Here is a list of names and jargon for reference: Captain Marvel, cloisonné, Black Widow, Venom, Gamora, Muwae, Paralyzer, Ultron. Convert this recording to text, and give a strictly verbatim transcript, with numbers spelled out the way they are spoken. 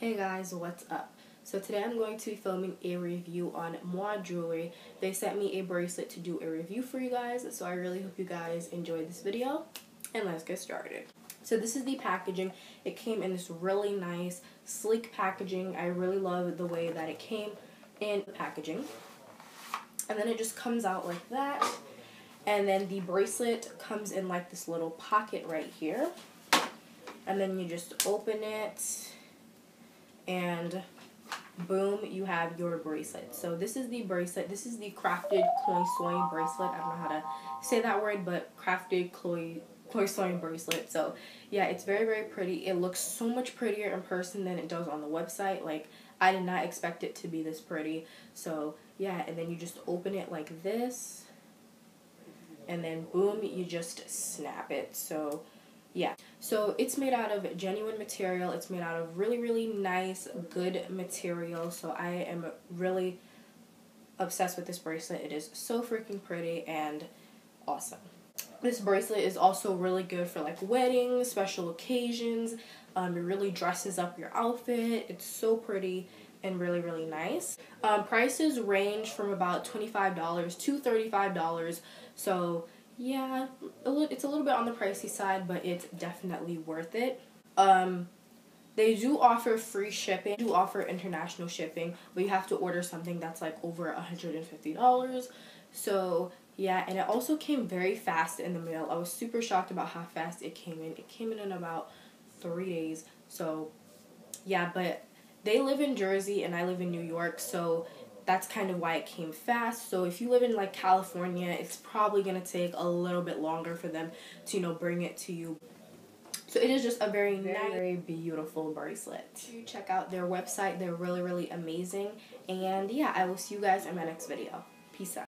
Hey guys, what's up? So today I'm going to be filming a review on Muwae jewelry. They sent me a bracelet to do a review for you guys, so I really hope you guys enjoyed this video, and let's get started. So this is the packaging. It came in this really nice, sleek packaging. I really love the way that it came in the packaging. And then it just comes out like that. And then the bracelet comes in like this little pocket right here. And then you just open it. And boom, you have your bracelet. So this is the bracelet. This is the crafted cloisonné bracelet. I don't know how to say that word, but crafted cloisonné bracelet. So yeah, it's very, very pretty. It looks so much prettier in person than it does on the website. Like, I did not expect it to be this pretty. So yeah, and then you just open it like this. And then boom, you just snap it. So yeah, so it's made out of genuine material. It's made out of really, really nice, good material. So I am really obsessed with this bracelet. It is so freaking pretty and awesome. This bracelet is also really good for like weddings, special occasions. Um, it really dresses up your outfit. It's so pretty and really, really nice. Um, prices range from about twenty-five dollars to thirty-five dollars. So yeah, it's a little bit on the pricey side, but it's definitely worth it. Um, they do offer free shipping. They do offer international shipping, but you have to order something that's like over one hundred fifty dollars. So yeah, and it also came very fast in the mail. I was super shocked about how fast it came in. It came in in about three days. So yeah, but they live in Jersey and I live in New York, so that's kind of why it came fast. So if you live in like California, it's probably gonna take a little bit longer for them to, you know, bring it to you. So it is just a very, very, nice, very beautiful bracelet. You check out their website. They're really, really amazing. And yeah, I will see you guys in my next video. Peace out.